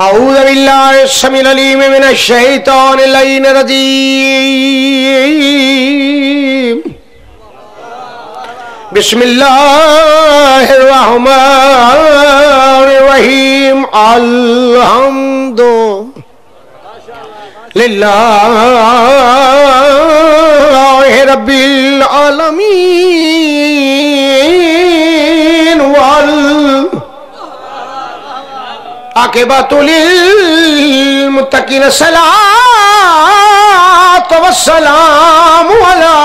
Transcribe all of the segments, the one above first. أعوذ بالله السميع العليم من الشيطان اللعين الرجيم بسم الله الرحمن الرحيم الحمد لله رب العالمين عاقبۃ للمتقین الصلاۃ والسلام علی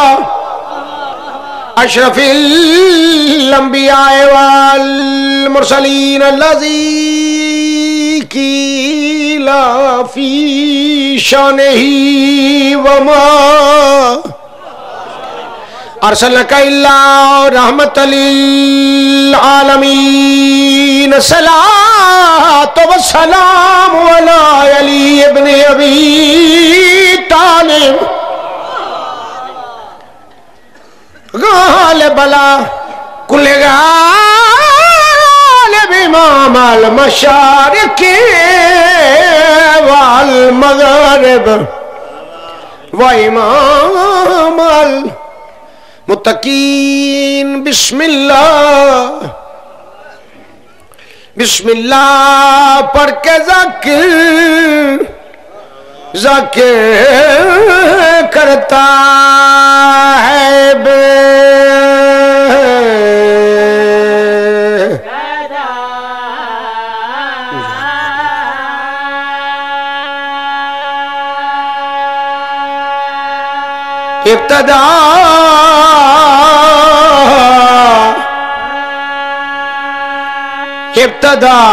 اشرف الانبیاء والمرسلین الذی قیل فی شانہ وما ارسلناک الا رحمۃ للعالمین صلاۃ و سلام علی علی ابن ابی طالب غالب علی کل غالب امام المشارق والمغرب و امام المتقین بسم اللہ پڑھ کے ذکر کرتا ہے ابتدا ابتدا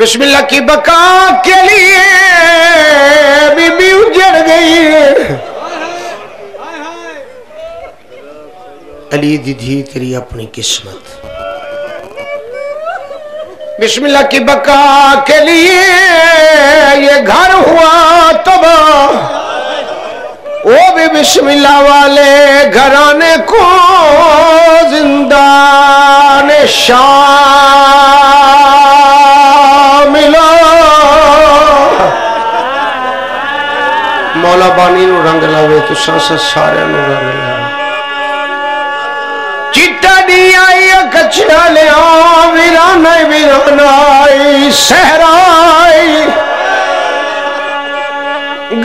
बिस्मिल्लाह की बका के लिए बीबी उजड़ गई अली दीदी तेरी अपनी किस्मत। बिस्मिल्लाह की बका के लिए ये घर हुआ तबाह, वो भी बिस्मिल्लाह वाले घराने को जिंदा निशान मिला। मौला बानी नू रंग लावे तो सास सारे नू रंग लावे। चिट्टा दिया या कचरा लिया वीराना वीरानाई सहराई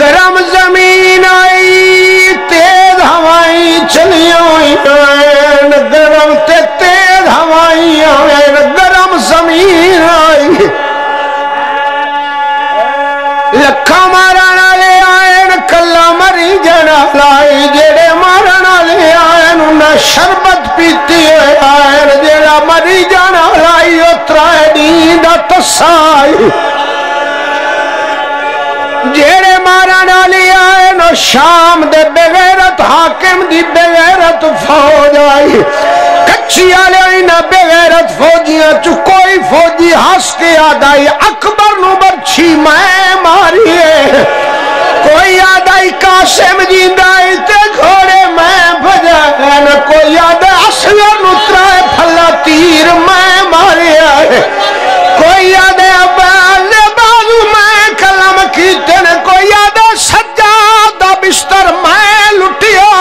गरम जमीन आई तेज हवाई चलिया गरम ते तेज हवाई आए गरम जमीन आई लखा मारण आए कला मरी जड़ा लाई जेड़े मारण आए उन्हें शरबत पीती आए जेड़ा मरी जाना लाई उतराए नींद तसाई जेड़े मारण आए न शाम दे बेगैरत हाकिम दी बेगैरत फौज आई बेगैरत फौजियां चु कोई फौजी हंस के आदाई अकबर नू बख्शी मैं मारिए, कोई आदाई कासिम जींदा ते घोड़े मैं भजाया, न कोई आदा असगर नू त्राए फला तीर मैं मारिया, कोई आदे अब्बाले बाजू मैं कलम कीते, न कोई आदा सज्जाद दा बिस्तर मैं लुटिया।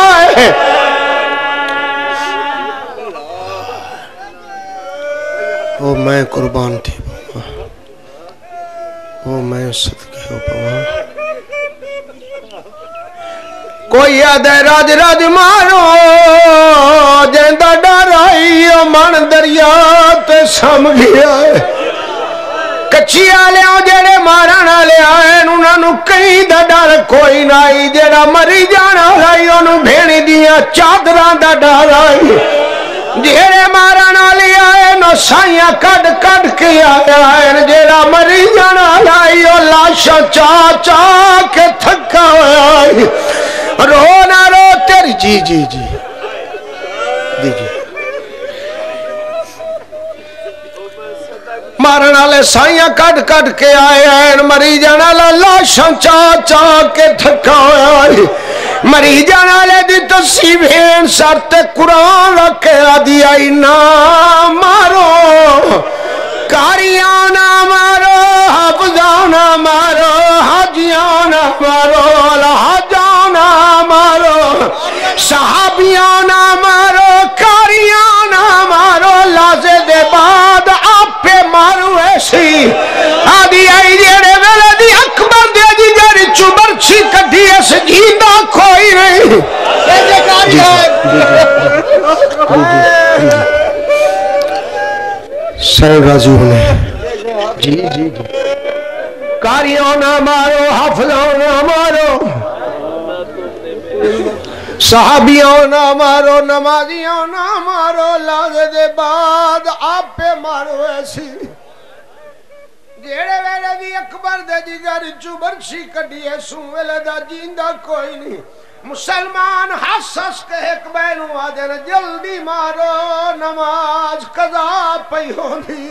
ओ मैं कुर्बान थी बाबा, ओ मैं सदके हो बाबा। कोई आदे राज राज मारो जेंदा डराई, ओ मन दरिया ते सम गया। कच्ची आले जेड़े मारन आले आए उन्हां नू कहीं दा डर कोई नहीं, जेड़ा मरी जाना आई ओनू भेणी दियां चादरां दा डर आई। जेड़े मारन आले आए न साइयां कट कट के आए, जेड़ा मरी जाना लाई ओ लाशा चा चा के थका होया। रो ना रो तेरी जी जी जी जी जी मारन आले साइयां कट कट के आए, मरी जाना ला लाशा चा चा के थका होया। मरी जाने दी तुसी भेन सर ते कुरान रखे दिया, ना मारो कारिया ना मारो, हफजा ना मारो, हाजिया ना मारो, लहाजा ना मारो, सहाबिया ना मारो, कारिया ना मारो, लाजे दे बाद आपे मारो। ऐसी आदि आई जेड़े वेले दी अकबर दे दी जेड़ी चुबरछी कड्ढी इस जींदा कोई नहीं। सर राजू ने जी जी जी कारियों ना मारो, हफलों ना मारो, साहबियों ना मारो, नमाजियों ना मारो, लागे दे बाद आप पे मारो। ऐसी जेड़े वेले दी अकबर दे जिगर चू बरछी कड्डी ऐ सू वेले दा जींदा कोई नहीं। मुसलमान हस हस के एक बैनू आदर जल्दी मारो, नमाज कजा पई होंदी।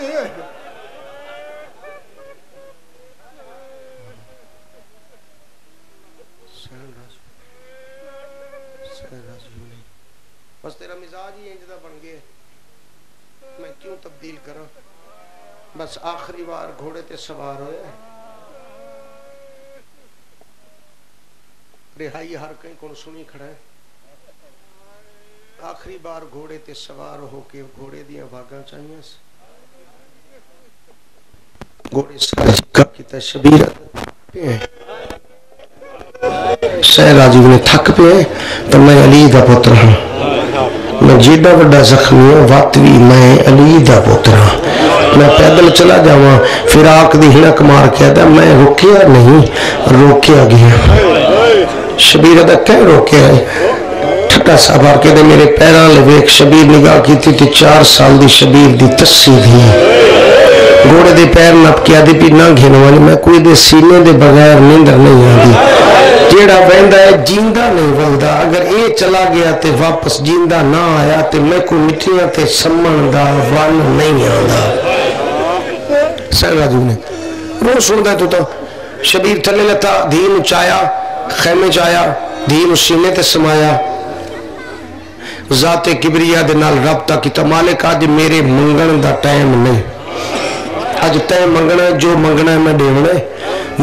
बस तेरा मिजाज ही इंज दा बन गया, मैं क्यों तब्दील करा। बस आखिरी बार घोड़े ते सवार होया, रिहाई हर कहीं कौन सुनी खड़ा है। आखिरी बार घोड़े ते सवार होके घोड़े दिया वागा चाहिए, घोड़े का शबीर सहराजी ने थक पे। तो मैं अली दा पुत्र हाँ, मैं जेडा वड्डा जख्मी हूं वत भी मैं अली दा पुत्र हाँ। मैं पैदल चला जावा फिराक दी हिड़क मार के था, मैं रुकिया नहीं रोकिया गया। शबीर अदा कह रोके ठट्टा साबार के दे मेरे पैरों लवे एक शबीर निगाह की थी, 4 साल दी शबीर दी तस्सी थी। घोड़े दे पैर नप के आदि भी ना घेने वाली, मैं कोई दे सीने दे बगैर नींद नहीं आती। जेड़ा बहदा है जींदा नहीं बहदा, अगर ये चला गया तो वापस जींदा ना आया तो मैं को मिठिया ते सम्मन दा वन नहीं आंदा। सहराजू ने रोज सुनता तू तो शबीर थले लता धीन उचाया, खेमे च आया, दीन सीने ते समाया। जाते किबरिया दे नाल रब्ता कीता, मालिक अज मेरे मंगण दा टाइम नहीं, अज तैं मंगना जो मंगना मैं देवना,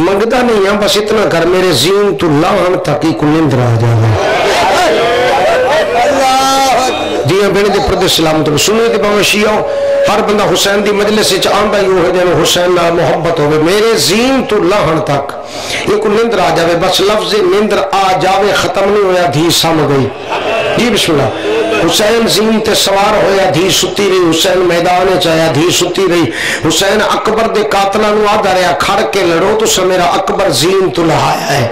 मंगता नहीं हाँ बस इतना कर मेरे जीन तू लाहन ताकि को नींद आ जाए। दिया बेने दे प्रदेश सलामत सुने दे भावें शिया हर बंदा हुसैन दी मजलिस च आंदा ही हो जाए हुसैन नाल मुहब्बत होवे, मेरे जीन तू लाहन तक एक निंदर आ जावे, बस लफ्ज निंदर आ जावे खत्म नहीं होया धी सम गई जी। बिस्मिल्लाह हुसैन जीन ते सवार होया, धी सुती रही, हुसैन मैदान च आया धी सुती रही, हुसैन अकबर दे कातलां नू आदा रहा खड़ के लड़ो तुस मेरा अकबर जीन तू लहाया है,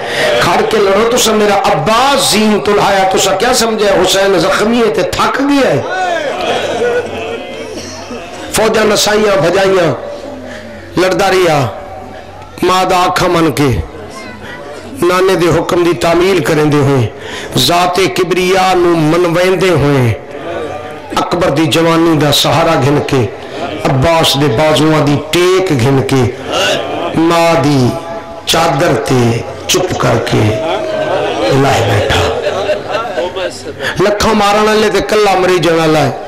खड़ के लड़ो तुस मेरा अब्बास जीन तू लहाया। तुस क्या समझे हुसैन जख्मी है ते थक गया है। फौजा नसाइया भजाइया लड़दा रिया, मां दा आखा मन के नाने दे हुक्म दी तामील करेंदे होए, जाते किबरिया नू मनवेंदे होए अकबर दी जवानी दा सहारा गिन के, अब्बास दे बाजुआं दी टेक गिन के, मां दी चादर ते चुप करके लाए बैठा। लखा मारन वाले ते कला मरीजन वाला है।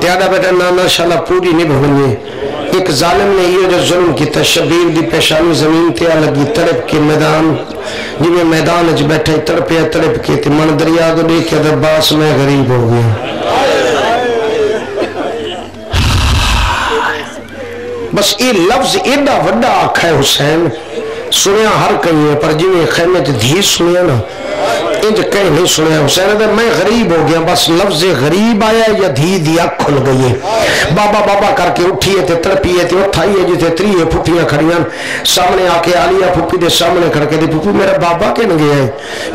त्यादा बेटा नाना शाला पूरी नहीं भवनी। एक जालिम ने ये जो जुल्म किया, शबीर दी पेशानी जमीन ते लगी, तड़प के मैदान जिमें मैदान च बैठे तड़पया, तड़प के मन दरिया को देख के अब्बास मैं गरीब हो गया। बस ये लफ्ज एडा वड्डा आखा है हुसैन, सुनिया हर कहीं है पर जिमें खैमे च धी सुनिया ना इंज कहीं नहीं सुनिया। हुसैन मैं गरीब हो गया, बस लफ्ज गरीब आया या धी दिया खुल गई है। बाबा बाबा करके उठिए ते तड़पिए ते उठाइए, जिथे त्रीए फुफियां खड़ियां सामने आके, आलिया फुफी के सामने खड़के दी, फुफी मेरा बाबा कहन गया है,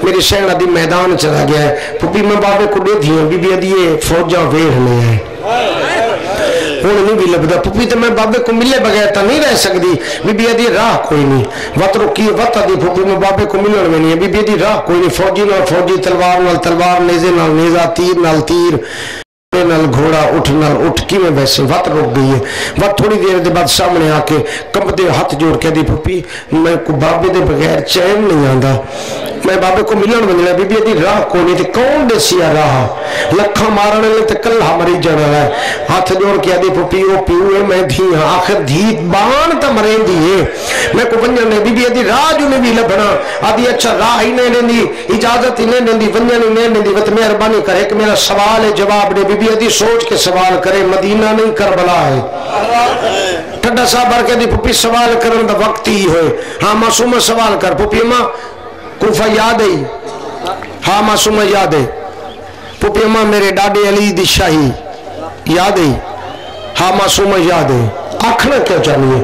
मेरी सहना दी मैदान चला गया है, फुफी मैं बाबे को दे दी बीबी दिए फौजा वेखने है हूँ नहीं भी लगता, पुपी तो मैं बाबे को मिले बगैर तो नहीं रह सकती, बीबी दी राह कोई नहीं, वत रुकी वत आदि फुपी में बाबे को मिलने में नहीं है, बीबी दी राह कोई नहीं, फौजी नाल फौजी, तलवार नाल तलवार, नेजे नाल नेजा, तीर नाल तीर, घोड़े नाल घोड़ा, उठ नाल उठ, कि में वैसे वत रुक गई है। वत थोड़ी देर के बाद सामने आके कंबते हाथ जोड़ के दी पुपी मैं को बाबे के बगैर चैन नहीं आता, मैं बाबे को मिलन वंजला, बीबी दी राह कोई नहीं, ते कौन देसिया राह, लखा मारने ले ते कल्ला मरी जाना है। हाथ जोड़ के आदि पुपी ओ पीऊ है मैं धी हां, आखिर धी बाण त मरेंदी है, मैं को वंजन ने बीबी दी राह जो नहीं लभना, आदि अच्छा राह ही नहीं देंदी, इजाजत ही नहीं देंदी, वंजन ही नहीं देंदी। वत मेहरबानी करे एक मेरा सवाल है जवाब दे, बीबी दी सोच के सवाल करे, मदीना नहीं करबला है। ठड्डा साहब भर के दी पुपी सवाल करन दा वक्त ही होए, हां मासूम सवाल कर पुपी मां कुफा याद है, हाँ मासूम याद है, पुपी अम्मा मेरे डाडे अली दी शाही याद है, हाँ मासूम याद है, आखना क्या चाहिए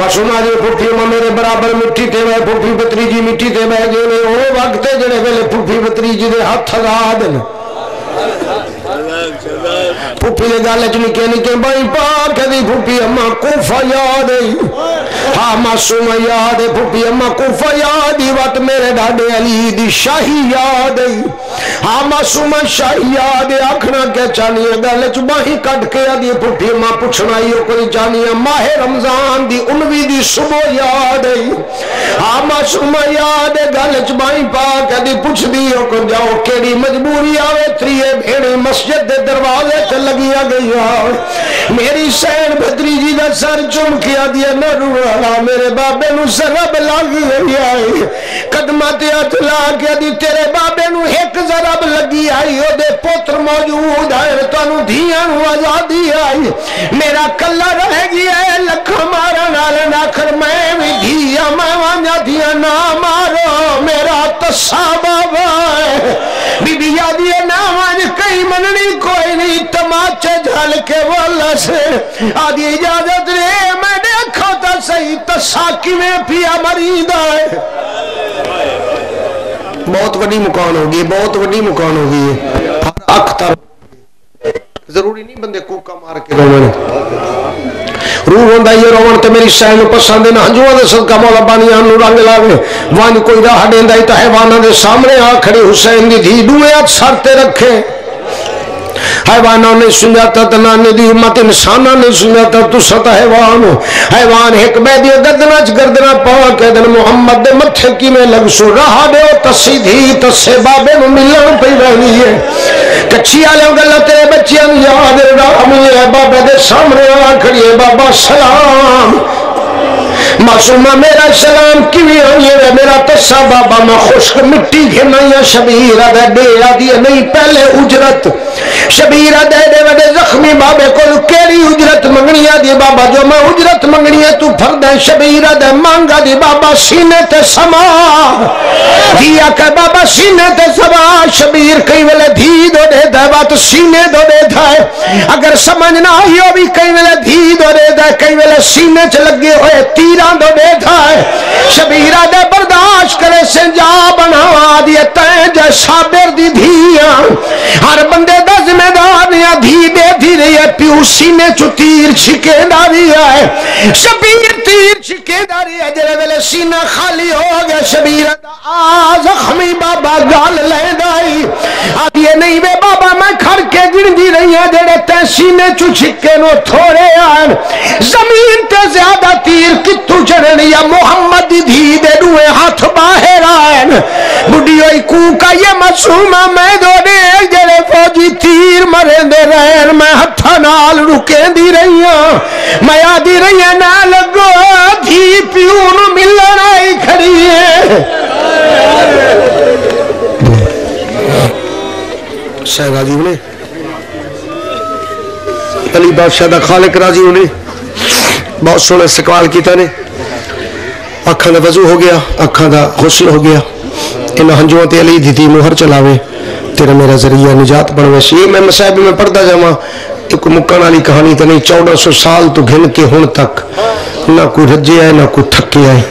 मासूम जी, पुपी अम्मा मेरे बराबर मिट्टी ते वह पुपी भतरीजी मिट्टी ते बह गए, ओ वक्त जेड़े वेले पुपी भतरीजी दे हथ लगा देन, पुपी ने गल च निके निके भाई पाक दी पुपी अम्मा कुफा याद है, हाँ मासूम याद है, पुपी अम्मा कुफा याद ही, वत मेरे डाडे अली दी शाही याद है, हाँ मासूम शाही याद है, आखना क्या चाहिए गल च बाही कट के आदि पुपी अम्मा पुछना यो कोई चाहिए, माहे रमजान दी उनवी दी सुबह याद है, हाँ मासूम याद है, गल च बाही पाक दी पुछदी ओ को जाओ केड़ी मजबूरी आवे, त्रिए भेड़े मस्जिद दे दरवाजे ते लगिया गईया, मेरी सैन भद्री जी का सर चुमकिया दिया, नरूला मेरे बाबे नु सरब लग गई आई, कदमा ते हथ ला के दी तेरे बाबे नु एक जरब लगी आई, ओदे पुत्र मौजूद है, तानू धीयां नु आजादी आई, मेरा कल्ला रह गया है, लख मारन वाले नाखर मैं भी धीया मैं वांझा धीया ना मारो, मेरा तस्सा बाबा बीबी यादी ना वांझ कई मननी कोई नहीं, तमाचे झल के वाला से आदि इजाजत रे मैं देखो तो सही तसा कि पिया मरी दा है, बहुत वड्डी मुकान होगी, बहुत वड्डी मुकान होगी, अख्तर जरूरी नहीं बंदे कोका मार के रोवन, रूह होंदा ये रोवन तो मेरी सैन पसंद ना, हंजुआ दे सदका मौला बानियां नु रंग लावे, वान कोई राह देंदा ही तो हैवाना दे सामने आ खड़े, हुसैन दी धी दुए हाथ सर ते रखे, हैवानों ने सुझाता तो नाने दी उम्मत इंसाना ने सुझाता तू सता हैवान हो, हैवान एक बैदियो गर्दना च गर्दना पावा के दिन मुहम्मद दे मथे की में लग सो राह दे तसी धी तसे बाबे नु मिलन पई रहनी है, कच्ची आले गल्ला तेरे बच्चियां नु याद राह मिले बाबे दे सामने आ खड़िए, बाबा सलाम मासूमा मेरा सलाम किवें आईए, मेरा तस्सा बाबा मैं खुश्क मिट्टी घिनाइया, शबीर दे डेरा दी नहीं पहले उजरत, शबीर दे दे वडे जख्मी बाबे कोल केड़ी उजरत मंगनी आ दी, बाबा जो मैं उजरत मंगनी है तू फरदा शबीर दे मांगा दी, बाबा सीने ते समा दिया के बाबा सीने ते समा, शबीर कई वेले धी दोदे दा बात सीने दोदे दा, अगर समझ ना आई हो भी कई वेले धी दोदे दा, कई वेले सीने च लगे होए तीरा शबीरा दे बर्दाश्त करे से जा बनावा दिए तय जै साबिर दी धीया, हर बंदे दा जिम्मेदार नहीं, धी दे धी रही है प्यू सीने चु तीर छिकेंदा भी है, शबीर तीर छिकेंदा रही है, जेरे वेले सीना खाली हो गया शबीरा दा आ जख्मी बाबा गाल लैंदा ही आदि नहीं वे बाबा मैं खड़ के गिनती नहीं है जेड़े तै सीने चू छिक्के नो थोड़े आन जमीन ते ज्यादा तीर कितू चढ़न या मोहम्मद दी धी दे दुए हाथ बाहर आन बुढ़ी ओई कूका ये मासूमा मैं दोने जेड़े फौजी तीर मरेंदे रहन मैं हत्था नाल रुकेंदी रही हां मैं आदी रही है ना लगो धी पियो नु मिलन आई खड़ी है राजी होने अली बादशाह दा खालिक राजी होने बहुत सोहना इस्तकबाल किया ने अखां दा वजू हो गया अखां दा हुस्न हो गया इन्हां हंजुआं ते अली दी मोहर चलावे तेरा मेरा जरिया निजात बनवे ये मैं मसाहिब में पढ़ता जावां एक मुक्कण वाली कहानी तो नहीं 1400 साल तो घिन के हुण तक ना कोई रज्जिया है ना कोई थकिया है